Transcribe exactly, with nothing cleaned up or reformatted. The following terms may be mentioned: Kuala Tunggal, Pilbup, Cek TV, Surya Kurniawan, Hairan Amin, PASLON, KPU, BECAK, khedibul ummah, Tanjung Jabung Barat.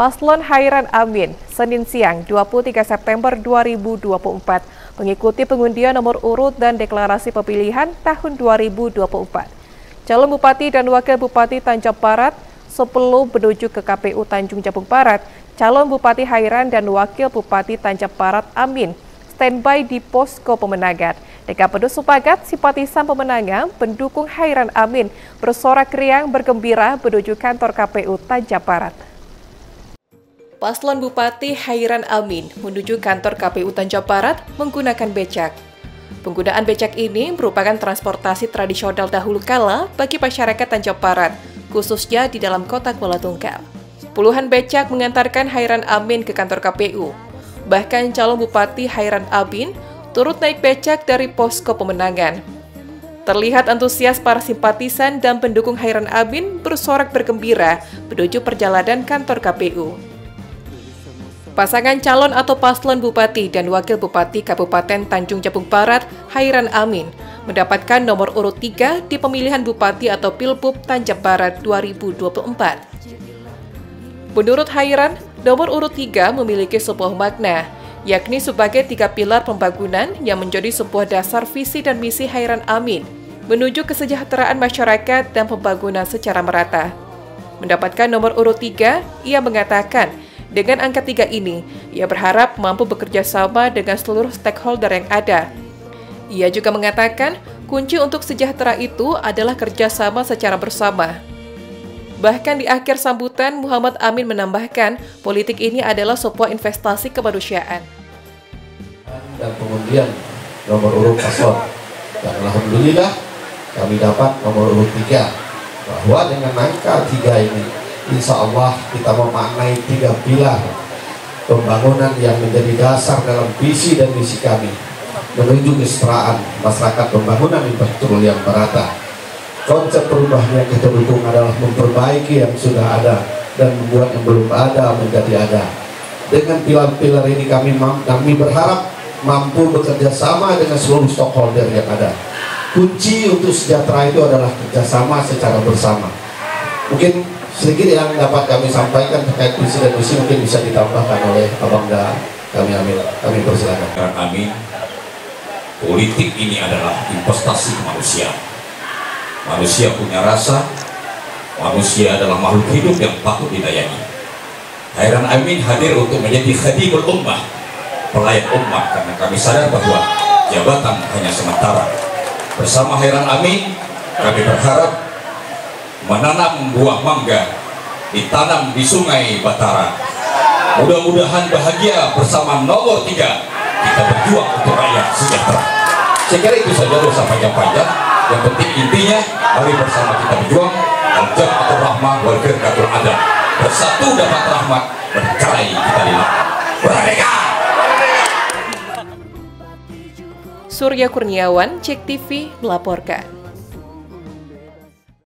Paslon Hairan Amin, Senin siang dua puluh tiga September dua ribu dua puluh empat, mengikuti pengundian nomor urut dan deklarasi pemilihan tahun dua ribu dua puluh empat. Calon Bupati dan Wakil Bupati Tanjung Barat, sebelum menuju ke K P U Tanjung Jabung Barat, Calon Bupati Hairan dan Wakil Bupati Tanjung Barat Amin standby di posko pemenangan. D K P D sepakat simpatisan pemenangan pendukung Hairan Amin bersorak riang bergembira menuju kantor K P U Tanjung Barat. Paslon Bupati Hairan Amin menuju kantor K P U Tanjung Barat menggunakan becak. Penggunaan becak ini merupakan transportasi tradisional dahulu kala bagi masyarakat Tanjung Barat, khususnya di dalam kota Kuala Tunggal. Puluhan becak mengantarkan Hairan Amin ke kantor K P U. Bahkan calon Bupati Hairan Amin turut naik becak dari posko pemenangan. Terlihat antusias para simpatisan dan pendukung Hairan Amin bersorak bergembira menuju perjalanan kantor K P U. Pasangan calon atau paslon Bupati dan Wakil Bupati Kabupaten Tanjung Jabung Barat, Hairan Amin, mendapatkan nomor urut tiga di pemilihan Bupati atau Pilbup Tanjung Barat dua ribu dua puluh empat. Menurut Hairan, nomor urut tiga memiliki sebuah makna, yakni sebagai tiga pilar pembangunan yang menjadi sebuah dasar visi dan misi Hairan Amin, menuju kesejahteraan masyarakat dan pembangunan secara merata. Mendapatkan nomor urut tiga, ia mengatakan, dengan angka tiga ini, ia berharap mampu bekerja sama dengan seluruh stakeholder yang ada. Ia juga mengatakan, kunci untuk sejahtera itu adalah kerjasama secara bersama. Bahkan di akhir sambutan, Muhammad Amin menambahkan, politik ini adalah sebuah investasi kemanusiaan. Dan pengundian nomor urut paslon. Dan alhamdulillah, kami dapat nomor urut tiga. Bahwa dengan angka tiga ini, Insya Allah kita memaknai tiga pilar pembangunan yang menjadi dasar dalam visi dan misi kami menuju kesetaraan masyarakat, pembangunan infrastruktur yang merata. Konsep perubahan yang kita dukung adalah memperbaiki yang sudah ada dan membuat yang belum ada menjadi ada. Dengan pilar-pilar ini kami kami berharap mampu bekerja sama dengan seluruh stakeholder yang ada. Kunci untuk sejahtera itu adalah kerjasama secara bersama. Mungkin sedikit yang dapat kami sampaikan terkait visi dan misi mungkin bisa ditambahkan oleh Abang dan kami ambil, kami persilakan. Karena kami, politik ini adalah investasi manusia. Manusia punya rasa, manusia adalah makhluk hidup yang patut dilayani. Hairan Amin hadir untuk menjadi khedibul ummah, pelayan umat, karena kami sadar bahwa jabatan hanya sementara. Bersama Hairan Amin, kami berharap menanam buah mangga, ditanam di sungai Batara. Mudah-mudahan bahagia bersama nomor tiga. Kita berjuang untuk rakyat sejahtera. Saya kira itu saja, dosa panjang-panjang. Yang penting intinya, mari bersama kita berjuang. Al-Jam'atul Rahmah wal Firqatul Adl. Bersatu dapat rahmat, bercerai kita hilang. Merdeka! Surya Kurniawan, Cek T V melaporkan.